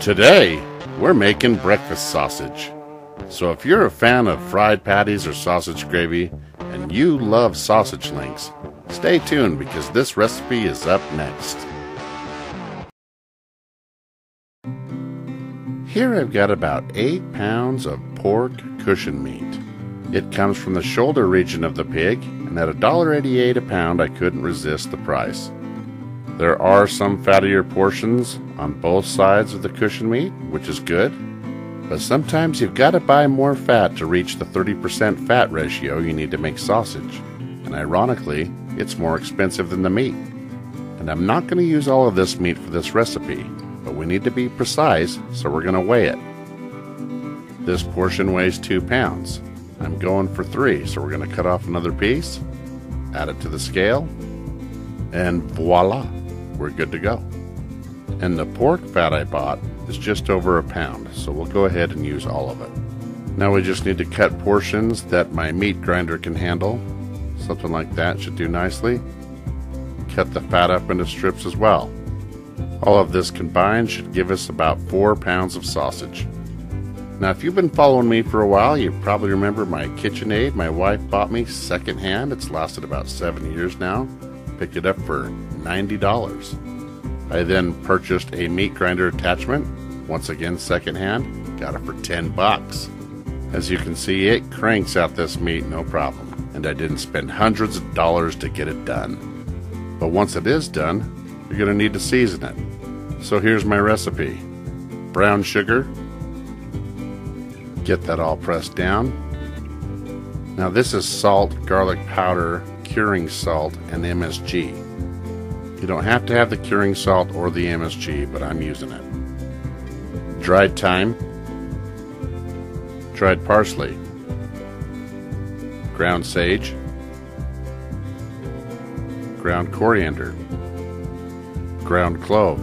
Today, we're making breakfast sausage. So if you're a fan of fried patties or sausage gravy, and you love sausage links, stay tuned because this recipe is up next. Here I've got about 8 pounds of pork cushion meat. It comes from the shoulder region of the pig, and at $1.88 a pound I couldn't resist the price. There are some fattier portions on both sides of the cushion meat, which is good, but sometimes you've got to buy more fat to reach the 30% fat ratio you need to make sausage, and ironically, it's more expensive than the meat. And I'm not going to use all of this meat for this recipe, but we need to be precise, so we're going to weigh it. This portion weighs 2 pounds. I'm going for 3, so we're going to cut off another piece, add it to the scale, and voila, we're good to go. And the pork fat I bought is just over a pound, so we'll go ahead and use all of it. Now we just need to cut portions that my meat grinder can handle. Something like that should do nicely. Cut the fat up into strips as well. All of this combined should give us about 4 pounds of sausage. Now if you've been following me for a while, you probably remember my KitchenAid my wife bought me secondhand. It's lasted about 7 years now. Picked it up for $90. I then purchased a meat grinder attachment, once again secondhand, got it for $10. As you can see, it cranks out this meat no problem, and I didn't spend hundreds of dollars to get it done. But once it is done, you're going to need to season it. So here's my recipe. Brown sugar. Get that all pressed down. Now this is salt, garlic powder, curing salt, and MSG. You don't have to have the curing salt or the MSG, but I'm using it. Dried thyme, dried parsley, ground sage, ground coriander, ground clove,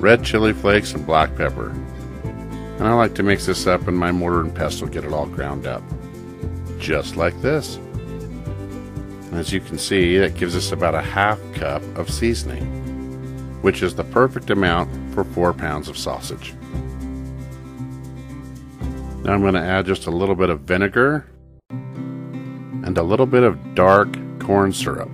red chili flakes, and black pepper. And I like to mix this up in my mortar and pestle, get it all ground up. Just like this. As you can see, that gives us about a half cup of seasoning, which is the perfect amount for 4 pounds of sausage. Now I'm going to add just a little bit of vinegar and a little bit of dark corn syrup,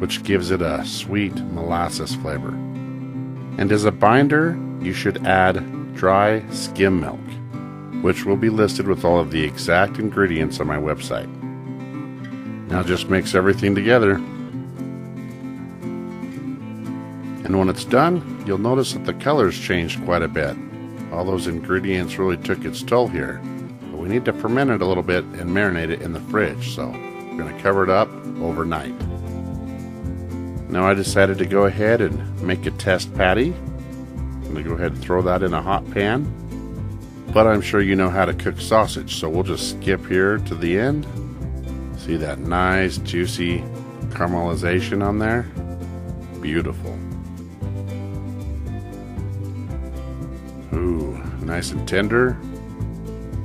which gives it a sweet molasses flavor. And as a binder, you should add dry skim milk, which will be listed with all of the exact ingredients on my website. Now just mix everything together, and when it's done, you'll notice that the color's changed quite a bit. All those ingredients really took its toll here, but we need to ferment it a little bit and marinate it in the fridge, so we're going to cover it up overnight. Now I decided to go ahead and make a test patty. I'm going to go ahead and throw that in a hot pan, but I'm sure you know how to cook sausage, so we'll just skip here to the end. See that nice juicy caramelization on there? Beautiful. Ooh, nice and tender.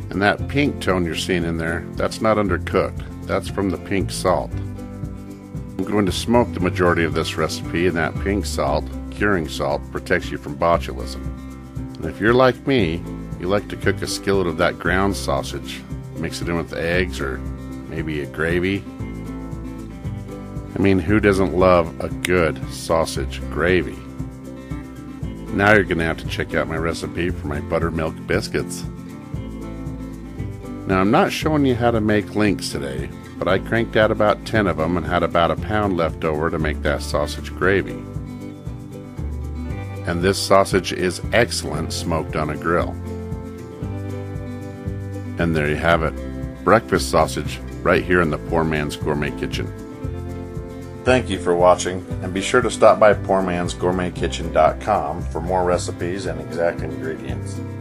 And that pink tone you're seeing in there, that's not undercooked. That's from the pink salt. I'm going to smoke the majority of this recipe, and that pink salt, curing salt, protects you from botulism. And if you're like me, you like to cook a skillet of that ground sausage, mix it in with eggs or maybe a gravy. I mean, who doesn't love a good sausage gravy? Now you're going to have to check out my recipe for my buttermilk biscuits. Now I'm not showing you how to make links today, but I cranked out about 10 of them and had about a pound left over to make that sausage gravy. And this sausage is excellent smoked on a grill. And there you have it. Breakfast sausage right here in the Poor Man's Gourmet Kitchen. Thank you for watching, and be sure to stop by poormansgourmetkitchen.com for more recipes and exact ingredients.